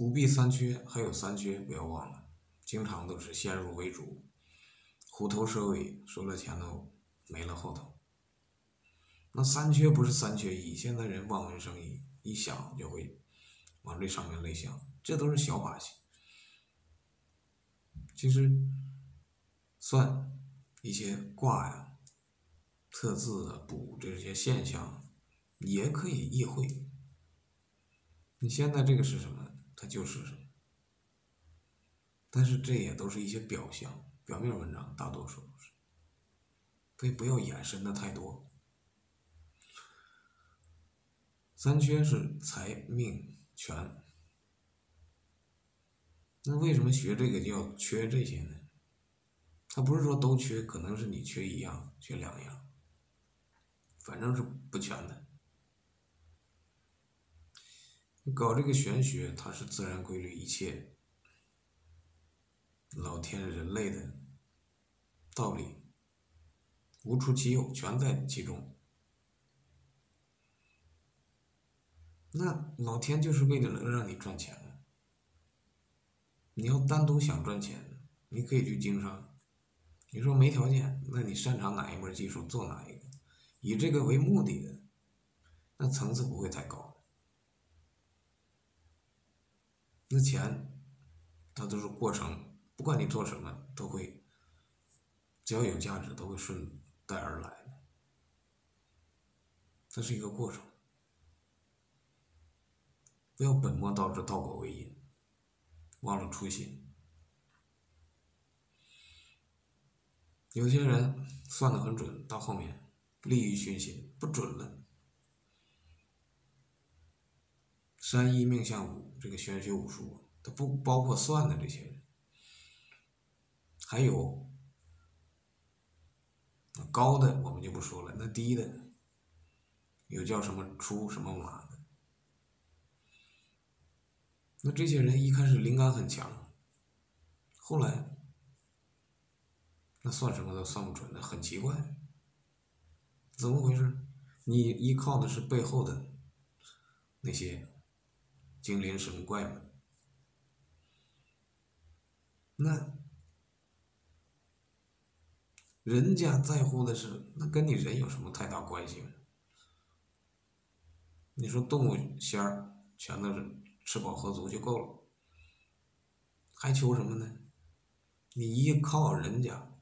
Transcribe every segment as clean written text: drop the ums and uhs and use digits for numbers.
不必三缺，还有三缺，不要忘了，经常都是先入为主，虎头蛇尾，说了前头，没了后头。那三缺不是三缺一，现在人望文生义，一想就会往这上面类想，这都是小把戏。其实算一些卦呀、特字啊、卜这些现象，也可以意会。你现在这个是什么？它就是什么，但是这也都是一些表象、表面文章，大多数都是，所以不要衍生的太多。三缺是财、命、权，那为什么学这个就要缺这些呢？它不是说都缺，可能是你缺一样、缺两样，反正是不全的。搞这个玄学，它是自然规律，一切老天人类的道理无出其右，全在其中。那老天就是为了能让你赚钱的，你要单独想赚钱，你可以去经商，你说没条件，那你擅长哪一门技术做哪一个，以这个为目的的，那层次不会太高。那钱它都是过程，不管你做什么都会，只要有价值都会顺带而来的，它是一个过程。不要本末倒置，倒果为因，忘了初心。有些人算得很准，到后面利欲熏心，不准了。山医命相卜这个玄学武术，它不包括算的这些人，还有高的我们就不说了，那低的有叫什么出什么马的，那这些人一开始灵感很强，后来那算什么都算不准，那很奇怪，怎么回事？你依靠的是背后的那些精灵神怪们，那人家在乎的是，那跟你人有什么太大关系吗？你说动物仙儿全都是吃饱喝足就够了，还求什么呢？你依靠人家，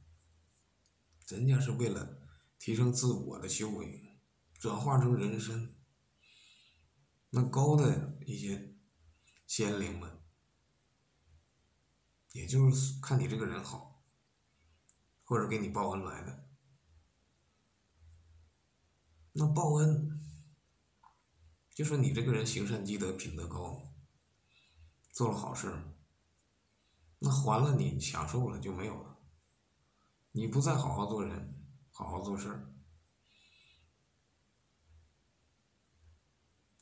人家是为了提升自我的修为，转化成人身。那高的一些仙灵们，也就是看你这个人好，或者给你报恩来的。那报恩就说你这个人行善积德，品德高，做了好事，那还了你享受了就没有了。你不再好好做人，好好做事，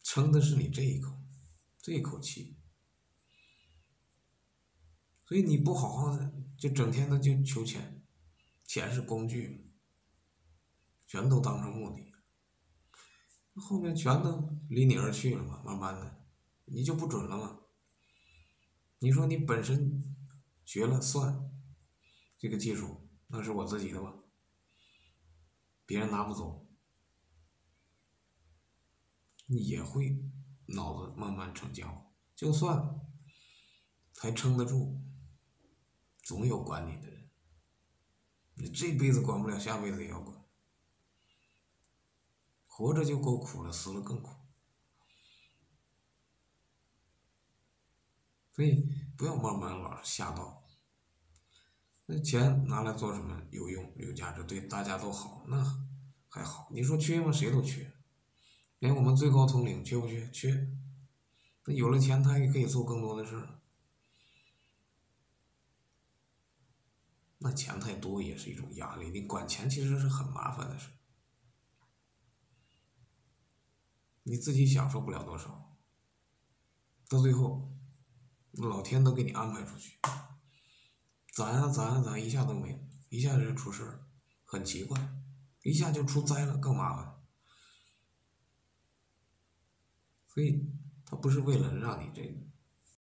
撑的是你这一口气，所以你不好好的，就整天的就求钱，钱是工具，全都当成目的，后面全都离你而去了嘛，慢慢的你就不准了嘛。你说你本身学了算这个技术，那是我自己的吧，别人拿不走，你也会脑子慢慢成交，就算还撑得住，总有管你的人，你这辈子管不了，下辈子也要管。活着就够苦了，死了更苦，所以不要慢慢老是吓到。那钱拿来做什么？有用有价值，对大家都好，那还好。你说缺吗？谁都缺，连我们最高统领缺不缺？缺。那有了钱，他也可以做更多的事儿。那钱太多也是一种压力，你管钱其实是很麻烦的事，你自己享受不了多少，到最后老天都给你安排出去，攒一下都没了，一下就出事儿，很奇怪，一下就出灾了，更麻烦。所以，他不是为了让你这个，